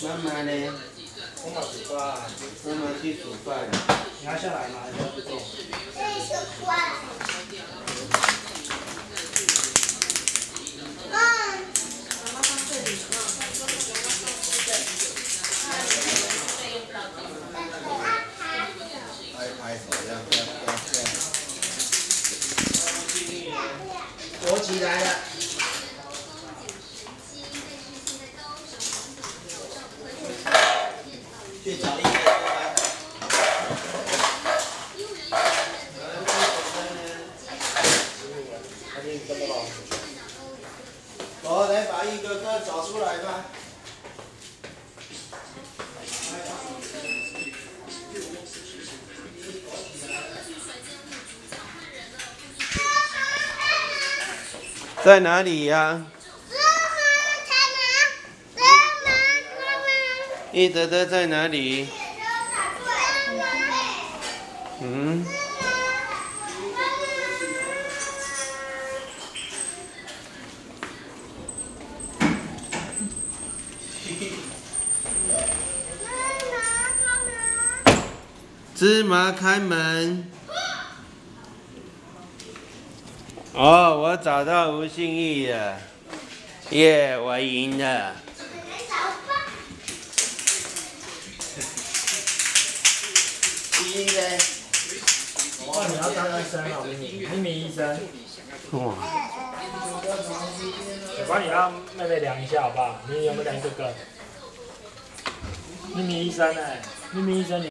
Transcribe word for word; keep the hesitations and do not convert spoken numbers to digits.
妈妈呢？我妈煮饭，妈妈去煮饭了。你要下来吗？还是不动？这是关。妈。妈妈放这里。拍拍手，要要要要。国旗来了。 去找一个出来。我来把一个个找出来吧。在哪里呀？ 一德德在哪里？嗯。芝麻开门。哦，我找到吴信义了，耶、yeah, ，我赢了。 医生，哦，你要当医生啊，咪咪医生。哇！我帮你让妹妹量一下好不好？你有没有量这个？咪咪医生哎、欸，咪咪医生。